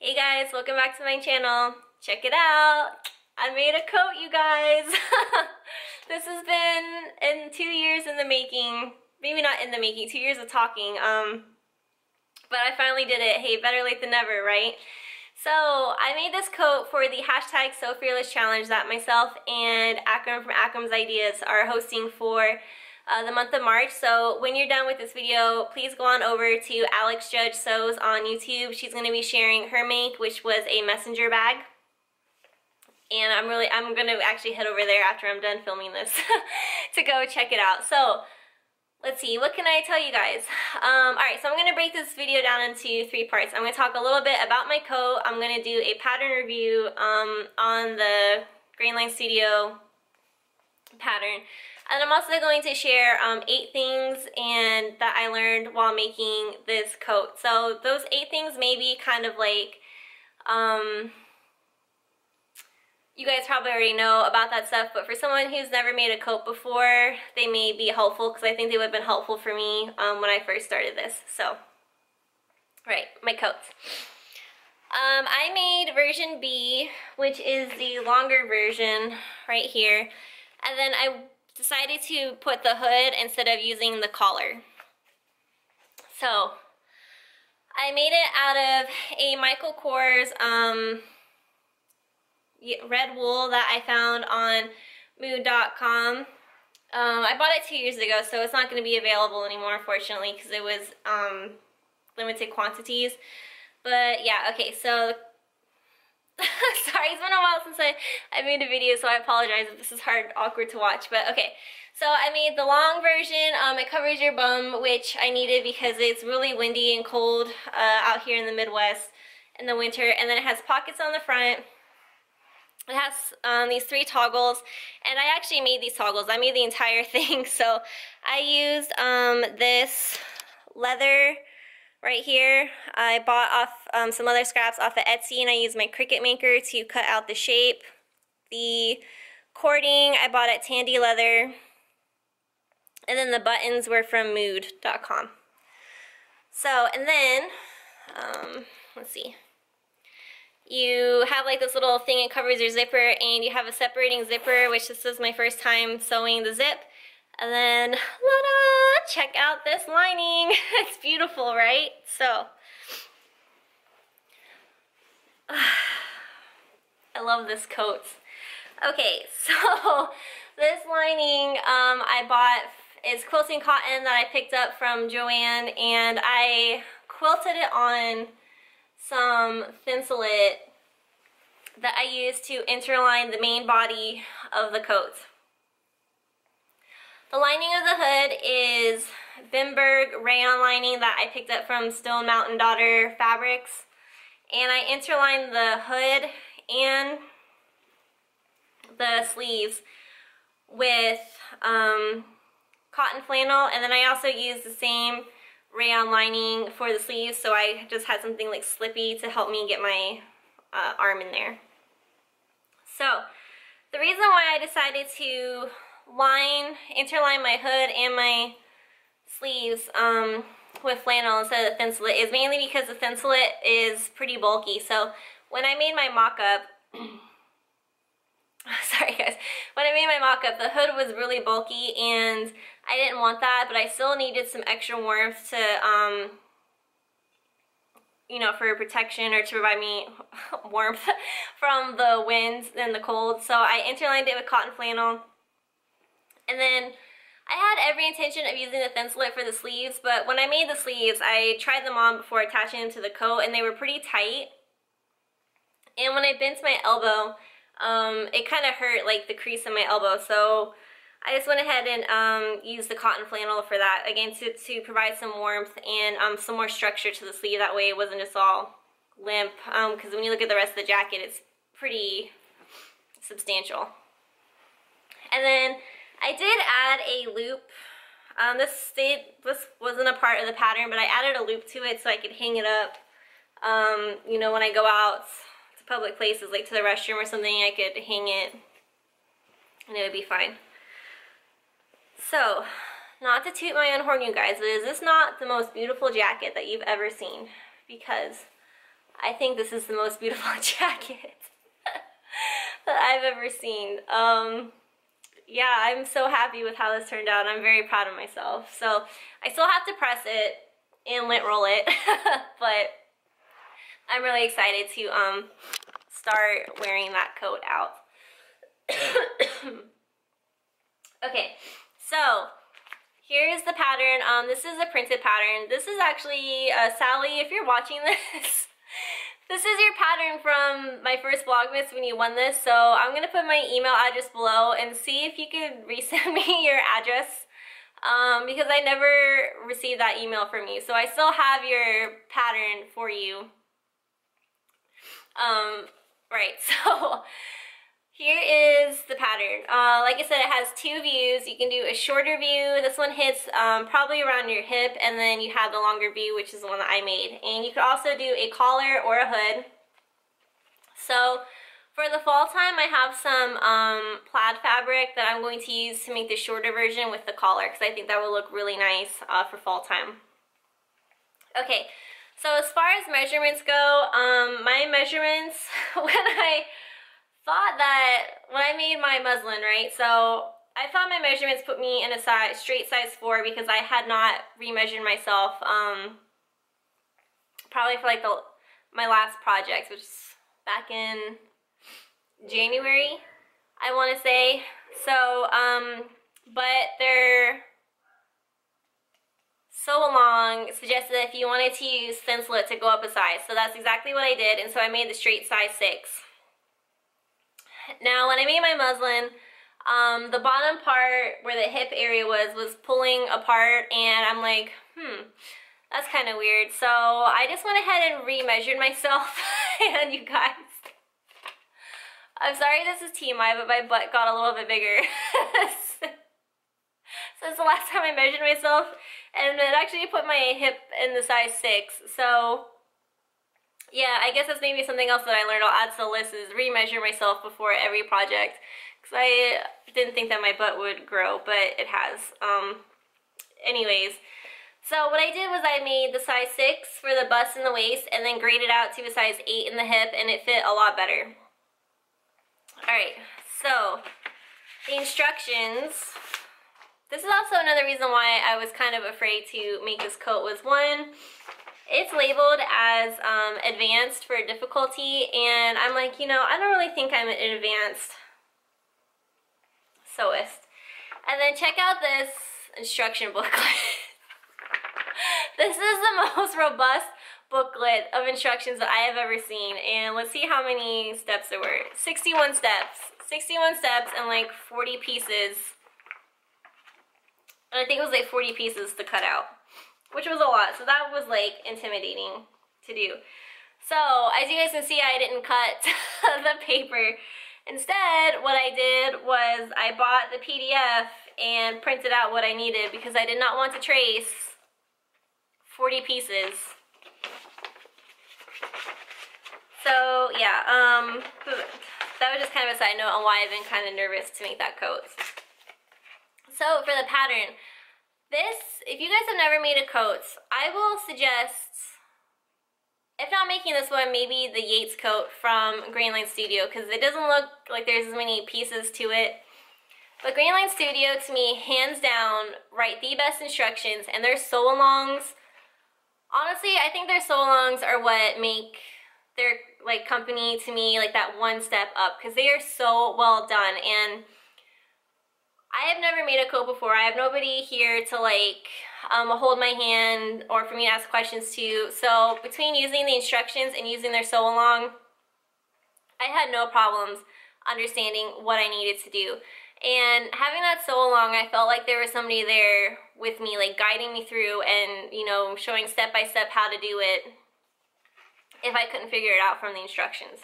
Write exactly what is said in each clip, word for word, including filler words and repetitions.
Hey guys, welcome back to my channel. Check it out. I made a coat, you guys. This has been in two years in the making. Maybe not in the making, two years of talking. Um, but I finally did it. Hey, better late than never, right? So I made this coat for the hashtag Sewfearless Challenge that myself and Akram from Akram's Ideas are hosting for Uh, the month of March. So when you're done with this video, please go on over to Alex Judge Sews on YouTube. She's going to be sharing her make, which was a messenger bag. And I'm really, I'm going to actually head over there after I'm done filming this to go check it out. So let's see, what can I tell you guys? Um, Alright, so I'm going to break this video down into three parts. I'm going to talk a little bit about my coat. I'm going to do a pattern review um, on the Grainline Studio pattern. And I'm also going to share um, eight things and that I learned while making this coat. So those eight things may be kind of like, um, you guys probably already know about that stuff, but for someone who's never made a coat before, they may be helpful because I think they would have been helpful for me um, when I first started this. So, right, my coats. Um, I made version B, which is the longer version right here. And then I decided to put the hood instead of using the collar. So I made it out of a Michael Kors um, red wool that I found on mood dot com. Um, I bought it two years ago, so it's not going to be available anymore, unfortunately, because it was um, limited quantities. But yeah, okay, so sorry, it's been a while since I, I made a video, so I apologize if this is hard, awkward to watch, but okay. So I made the long version, um, it covers your bum, which I needed because it's really windy and cold uh, out here in the Midwest in the winter, and then it has pockets on the front. It has um, these three toggles, and I actually made these toggles. I made the entire thing, so I used um, this leather right here. I bought off um, some other scraps off of Etsy, and I used my Cricut Maker to cut out the shape. The cording I bought at Tandy Leather, and then the buttons were from mood dot com. So, and then, um, let's see. You have like this little thing, it covers your zipper, and you have a separating zipper, which this is my first time sewing the zip. And then, la-da, check out this lining. It's beautiful, right? So, uh, I love this coat. Okay, so this lining um, I bought is quilting cotton that I picked up from Joann, and I quilted it on some Thinsulate that I used to interline the main body of the coat. The lining of the hood is Bemberg rayon lining that I picked up from Stone Mountain Daughter Fabrics, and I interlined the hood and the sleeves with um, cotton flannel, and then I also used the same rayon lining for the sleeves, so I just had something like slippy to help me get my uh, arm in there. So the reason why I decided to line, interline my hood and my sleeves um, with flannel instead of the Thinsulate is mainly because the Thinsulate is pretty bulky. So when I made my mock-up, sorry guys, when I made my mock-up, the hood was really bulky and I didn't want that, but I still needed some extra warmth to, um, you know, for protection or to provide me warmth from the wind and the cold. So I interlined it with cotton flannel. And then I had every intention of using the Thinsulate for the sleeves, but when I made the sleeves, I tried them on before attaching them to the coat, and they were pretty tight. And when I bent my elbow, um, it kind of hurt like the crease in my elbow, so I just went ahead and um, used the cotton flannel for that, again, to, to provide some warmth and um, some more structure to the sleeve. That way it wasn't just all limp, because um, when you look at the rest of the jacket, it's pretty substantial. And then I did add a loop. Um, this stayed, this wasn't a part of the pattern, but I added a loop to it so I could hang it up. Um, you know, when I go out to public places, like to the restroom or something, I could hang it and it would be fine. So, not to toot my own horn, you guys, but is this not the most beautiful jacket that you've ever seen? Because I think this is the most beautiful jacket that I've ever seen. Um, yeah, I'm so happy with how this turned out. I'm very proud of myself. So I still have to press it and lint roll it, but I'm really excited to um, start wearing that coat out. Okay, so here's the pattern. Um, this is a printed pattern. This is actually, uh, Sally, if you're watching this, this is your pattern from my first Vlogmas when you won this. So I'm going to put my email address below and see if you could resend me your address, um, because I never received that email from you. So I still have your pattern for you. Um, right, so here is the pattern. Uh, like I said, it has two views. You can do a shorter view. This one hits um, probably around your hip, and then you have the longer view, which is the one that I made. And you can also do a collar or a hood. So for the fall time, I have some um, plaid fabric that I'm going to use to make the shorter version with the collar, because I think that will look really nice uh, for fall time. Okay, so as far as measurements go, um, my measurements when I... thought that when I made my muslin, right, so I thought my measurements put me in a size, straight size four, because I had not remeasured myself um, probably for like the, my last project, which is back in January, I want to say. So um, but they're so long, suggested that if you wanted to use Thinsulate to go up a size, so that's exactly what I did, and so I made the straight size six. Now, when I made my muslin, um, the bottom part where the hip area was, was pulling apart, and I'm like, hmm, that's kind of weird. So I just went ahead and remeasured myself, and you guys, I'm sorry this is T M I, but my butt got a little bit bigger. So it's the last time I measured myself, and it actually put my hip in the size six, so... yeah, I guess that's maybe something else that I learned. I'll add to the list is remeasure myself before every project, because I didn't think that my butt would grow, but it has. Um, anyways, so what I did was I made the size six for the bust and the waist, and then graded out to a size eight in the hip, and it fit a lot better. Alright, so the instructions. This is also another reason why I was kind of afraid to make this coat was one, it's labeled as um, advanced for difficulty, and I'm like, you know, I don't really think I'm an advanced sewist. And then check out this instruction booklet. This is the most robust booklet of instructions that I have ever seen, and let's see how many steps there were. sixty-one steps. sixty-one steps and like forty pieces. And I think it was like forty pieces to cut out, which was a lot, so that was like intimidating to do. So as you guys can see, I didn't cut the paper. Instead, what I did was I bought the P D F and printed out what I needed, because I did not want to trace forty pieces. So yeah, um, that was just kind of a side note on why I've been kind of nervous to make that coat. So for the pattern, this, if you guys have never made a coat, I will suggest, if not making this one, maybe the Yates coat from Grainline Studio, because it doesn't look like there's as many pieces to it. But Grainline Studio, to me, hands down, write the best instructions, and their sew-alongs, honestly, I think their sew-alongs are what make their like company, to me, like that one step up, because they are so well done. And I have never made a coat before. I have nobody here to like um, hold my hand or for me to ask questions to. So between using the instructions and using their sew along, I had no problems understanding what I needed to do. And having that sew along, I felt like there was somebody there with me, like guiding me through and, you know, showing step by step how to do it if I couldn't figure it out from the instructions.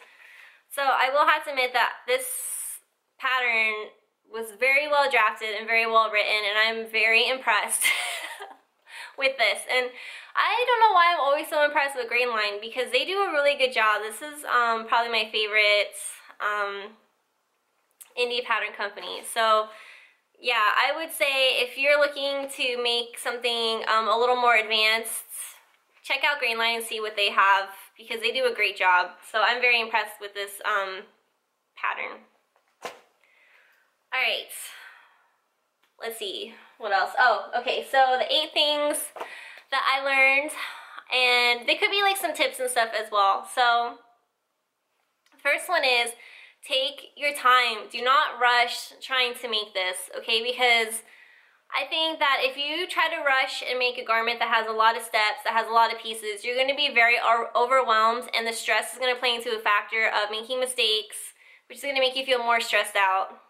So I will have to admit that this pattern was very well drafted and very well written, and I'm very impressed with this. And I don't know why I'm always so impressed with Grainline, because they do a really good job. This is um, probably my favorite um, indie pattern company. So yeah, I would say if you're looking to make something um, a little more advanced, check out Grainline and see what they have because they do a great job. So I'm very impressed with this um, pattern. All right, let's see what else. Oh, okay, so the eight things that I learned, and they could be like some tips and stuff as well. So the first one is take your time. Do not rush trying to make this, okay? Because I think that if you try to rush and make a garment that has a lot of steps, that has a lot of pieces, you're going to be very overwhelmed, and the stress is going to play into a factor of making mistakes, which is going to make you feel more stressed out.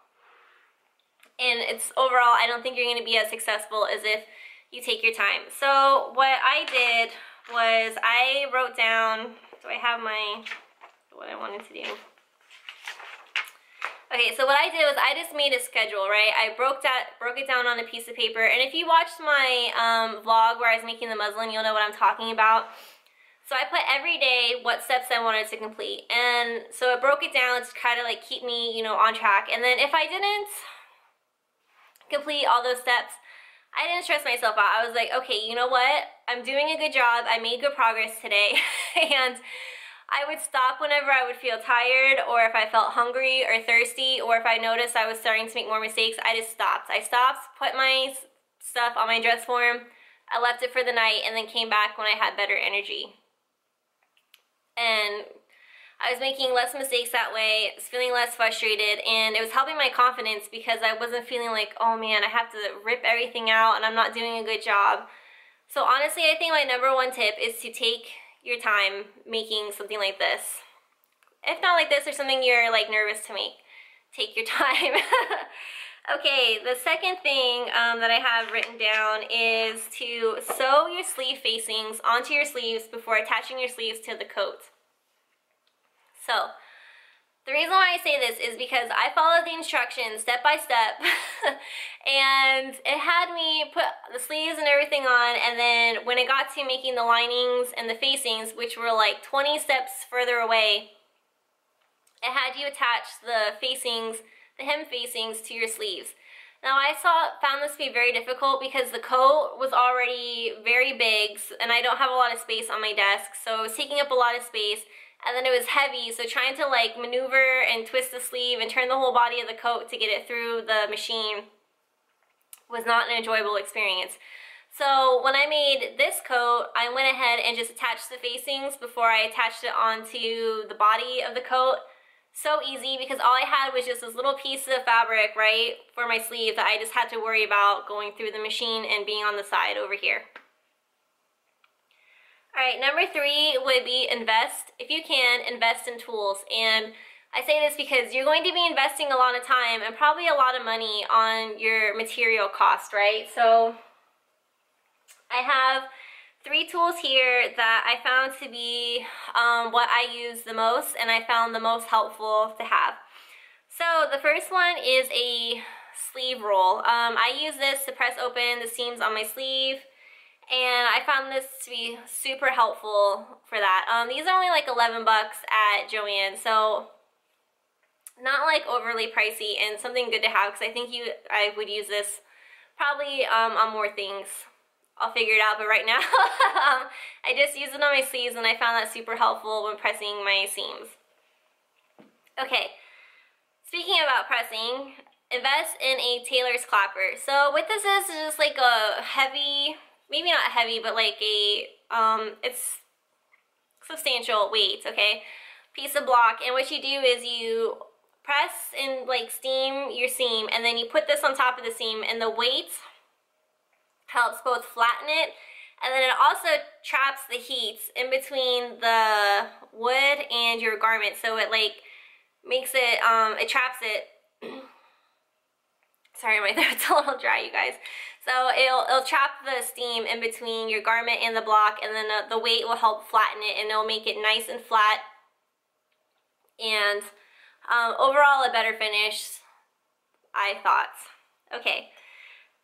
And it's overall, I don't think you're going to be as successful as if you take your time. So what I did was I wrote down, do I have my, what I wanted to do? Okay, so what I did was I just made a schedule, right? I broke that, broke it down on a piece of paper. And if you watched my um, vlog where I was making the muslin, you'll know what I'm talking about. So I put every day what steps I wanted to complete. And so I broke it down to kind of like keep me, you know, on track. And then if I didn't complete all those steps, I didn't stress myself out. I was like, okay, you know what? I'm doing a good job. I made good progress today. And I would stop whenever I would feel tired, or if I felt hungry or thirsty, or if I noticed I was starting to make more mistakes, I just stopped. I stopped, put my stuff on my dress form, I left it for the night, and then came back when I had better energy. And I was making less mistakes that way, I was feeling less frustrated, and it was helping my confidence because I wasn't feeling like, oh man, I have to rip everything out and I'm not doing a good job. So honestly, I think my number one tip is to take your time making something like this. If not like this, or something you're like nervous to make, take your time. Okay, the second thing um, that I have written down is to sew your sleeve facings onto your sleeves before attaching your sleeves to the coat. So the reason why I say this is because I followed the instructions step by step, and it had me put the sleeves and everything on, and then when it got to making the linings and the facings, which were like twenty steps further away, it had you attach the facings, the hem facings, to your sleeves. Now I saw, found this to be very difficult because the coat was already very big, and I don't have a lot of space on my desk, so it was taking up a lot of space. And then it was heavy, so trying to like maneuver and twist the sleeve and turn the whole body of the coat to get it through the machine was not an enjoyable experience. So when I made this coat, I went ahead and just attached the facings before I attached it onto the body of the coat. So easy, because all I had was just this little piece of fabric, right, for my sleeve that I just had to worry about going through the machine and being on the side over here. All right, number three would be invest. If you can, invest in tools. And I say this because you're going to be investing a lot of time and probably a lot of money on your material cost, right? So I have three tools here that I found to be um, what I use the most, and I found the most helpful to have. So the first one is a sleeve roll. Um, I use this to press open the seams on my sleeve, and I found this to be super helpful for that. Um, these are only like eleven bucks at Joann, so not like overly pricey, and something good to have, because I think you, I would use this probably um, on more things. I'll figure it out, but right now I just use it on my sleeves, and I found that super helpful when pressing my seams. Okay, speaking about pressing, invest in a tailor's clapper. So what this is is just like a heavy, maybe not heavy, but like a, um, it's substantial weight, okay, piece of block. And what you do is you press and like steam your seam, and then you put this on top of the seam, and the weight helps both flatten it, and then it also traps the heat in between the wood and your garment, so it like makes it, um, it traps it. Sorry, my throat's a little dry, you guys. So it'll, it'll trap the steam in between your garment and the block, and then the, the weight will help flatten it, and it'll make it nice and flat, and um, overall a better finish, I thought. Okay,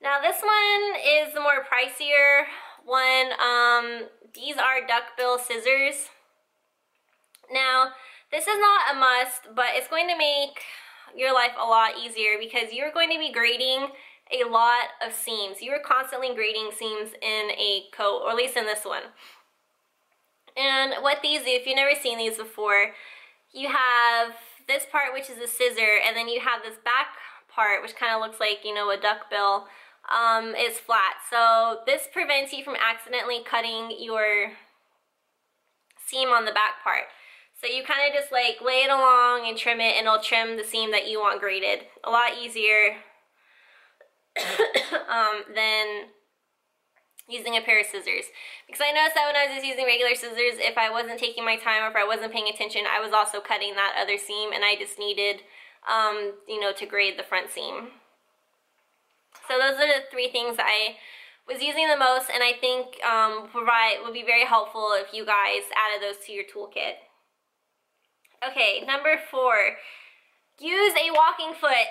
now this one is the more pricier one. Um, these are duckbill scissors. Now this is not a must, but it's going to make your life a lot easier, because you're going to be grading a lot of seams. You were constantly grading seams in a coat, or at least in this one. And what these do, if you've never seen these before, you have this part, which is a scissor, and then you have this back part, which kind of looks like, you know, a duck bill, um, is flat. So this prevents you from accidentally cutting your seam on the back part. So you kind of just like lay it along and trim it, and it'll trim the seam that you want graded. A lot easier um, than using a pair of scissors. Because I noticed that when I was just using regular scissors, if I wasn't taking my time or if I wasn't paying attention, I was also cutting that other seam, and I just needed, um, you know, to grade the front seam. So those are the three things that I was using the most, and I think um, provide would be very helpful if you guys added those to your toolkit. Okay, number four. Use a walking foot.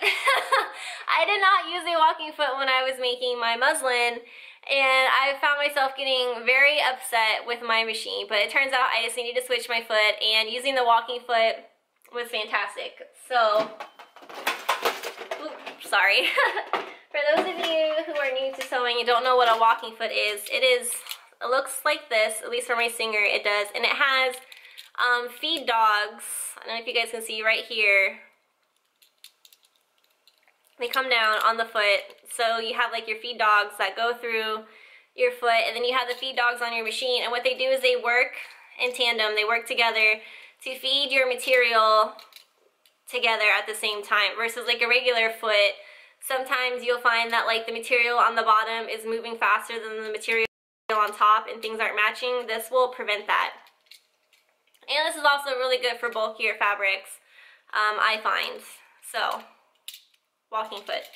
I did not use a walking foot when I was making my muslin, and I found myself getting very upset with my machine, but it turns out I just needed to switch my foot, and using the walking foot was fantastic. So, oops, sorry. For those of you who are new to sewing and don't know what a walking foot is, it is, it looks like this, at least for my Singer it does, and it has um, feed dogs. I don't know if you guys can see right here. They come down on the foot, so you have like your feed dogs that go through your foot, and then you have the feed dogs on your machine, and what they do is they work in tandem, they work together to feed your material together at the same time, versus like a regular foot, sometimes you'll find that like the material on the bottom is moving faster than the material on top and things aren't matching. This will prevent that. And this is also really good for bulkier fabrics, um, I find. So, walking foot.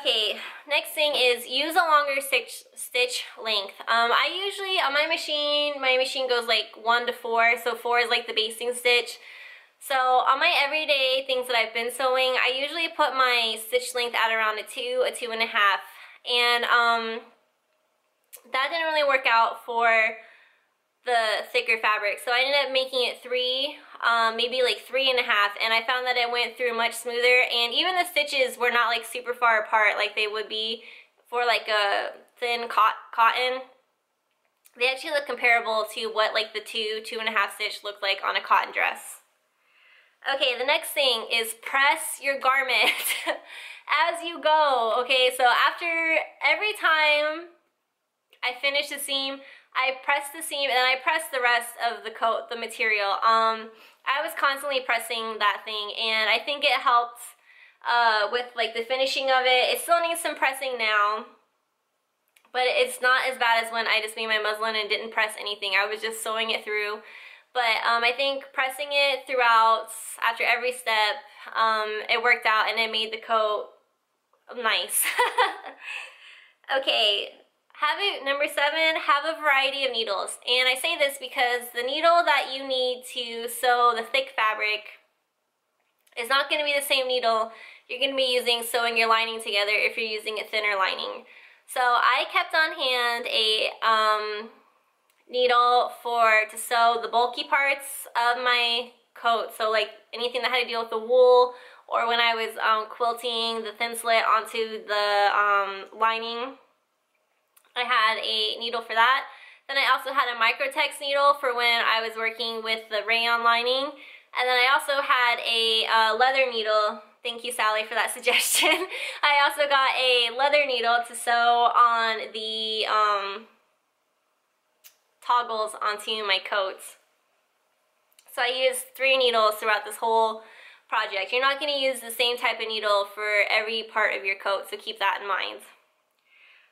Okay, next thing is use a longer stitch, stitch length. Um, I usually, on my machine, my machine goes like one to four, so four is like the basting stitch. So on my everyday things that I've been sewing, I usually put my stitch length at around a two, a two and a half, and um, that didn't really work out for the thicker fabric, so I ended up making it three, um, maybe like three and a half, and I found that it went through much smoother, and even the stitches were not like super far apart like they would be for like a thin cot cotton. They actually look comparable to what like the two, two and a half stitch looked like on a cotton dress. Okay, the next thing is press your garment as you go. Okay, so after every time I finish the seam, I press the seam, and I press the rest of the coat, the material. Um, I was constantly pressing that thing, and I think it helped uh, with like the finishing of it. It still needs some pressing now, but it's not as bad as when I just made my muslin and didn't press anything. I was just sewing it through. But um, I think pressing it throughout, after every step, um, it worked out, and it made the coat nice. Okay. Have a, number seven, have a variety of needles. And I say this because the needle that you need to sew the thick fabric is not going to be the same needle you're going to be using sewing your lining together if you're using a thinner lining. So I kept on hand a um, needle for to sew the bulky parts of my coat. So like anything that had to deal with the wool, or when I was um, quilting the Thinsulate onto the um, lining. I had a needle for that. Then I also had a microtex needle for when I was working with the rayon lining. And then I also had a uh, leather needle. Thank you, Sally, for that suggestion. I also got a leather needle to sew on the um, toggles onto my coats. So I used three needles throughout this whole project. You're not going to use the same type of needle for every part of your coat, so keep that in mind.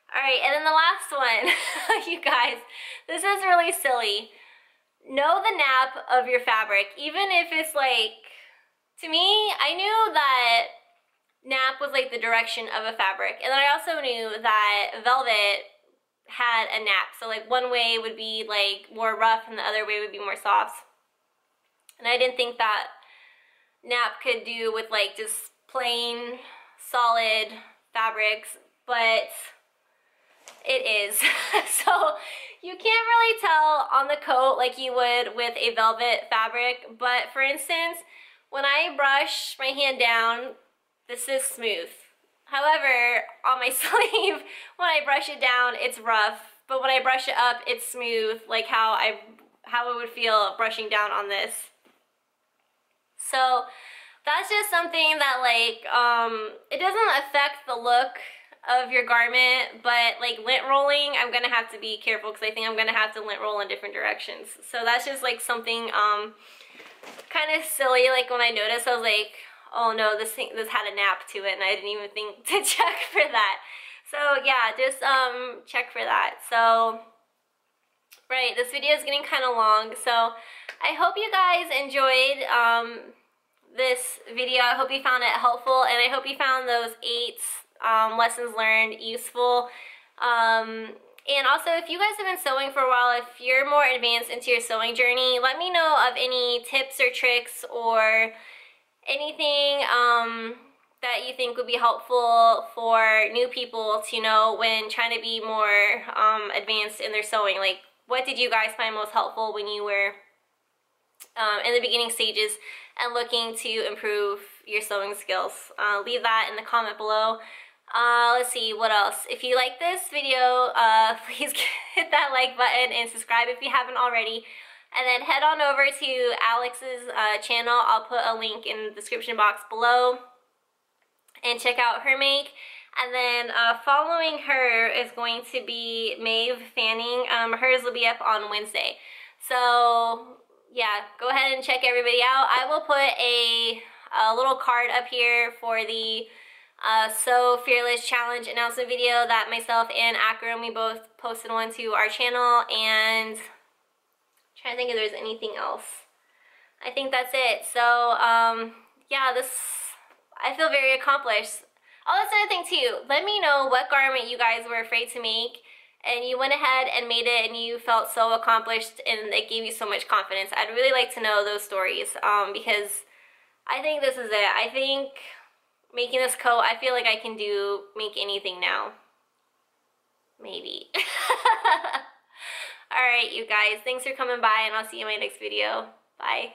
Alright, and then the last one, you guys, this is really silly. Know the nap of your fabric, even if it's like, to me, I knew that nap was like the direction of a fabric, and then I also knew that velvet had a nap, so like one way would be like more rough and the other way would be more soft, and I didn't think that nap could do with like just plain, solid fabrics, but it is. So you can't really tell on the coat like you would with a velvet fabric, but for instance, when I brush my hand down, this is smooth. However, on my sleeve, when I brush it down, it's rough but when I brush it up, it's smooth, like how I how it would feel brushing down on this. So that's just something that, like, um, it doesn't affect the look of your garment, but like lint rolling, I'm gonna have to be careful because I think I'm gonna have to lint roll in different directions. So that's just like something um, kind of silly. Like when I noticed, I was like, oh no, this thing this had a nap to it, and I didn't even think to check for that. So yeah, just um, check for that. So right, this video is getting kind of long, so I hope you guys enjoyed um, this video. I hope you found it helpful, and I hope you found those eight um, lessons learned useful. Um, and also, if you guys have been sewing for a while, if you're more advanced into your sewing journey, let me know of any tips or tricks or anything um, that you think would be helpful for new people to know when trying to be more um, advanced in their sewing. Like, what did you guys find most helpful when you were um, in the beginning stages and looking to improve your sewing skills? Uh, leave that in the comment below. Uh, let's see, what else? If you like this video, uh, please hit that like button and subscribe if you haven't already. And then head on over to Alex's uh, channel. I'll put a link in the description box below. And check out her make. And then uh, following her is going to be Maeve Fanning. Um, hers will be up on Wednesday. So yeah, go ahead and check everybody out. I will put a, a little card up here for the uh, Sewfearless Challenge announcement video that myself and Akram, we both posted one to our channel. And I'm trying to think if there's anything else. I think that's it. So um, yeah, this, I feel very accomplished. Oh, that's another thing too. Let me know what garment you guys were afraid to make, and you went ahead and made it, and you felt so accomplished, and it gave you so much confidence. I'd really like to know those stories, um, because I think this is it. I think making this coat, I feel like I can do make anything now. Maybe. All right, you guys. Thanks for coming by, and I'll see you in my next video. Bye.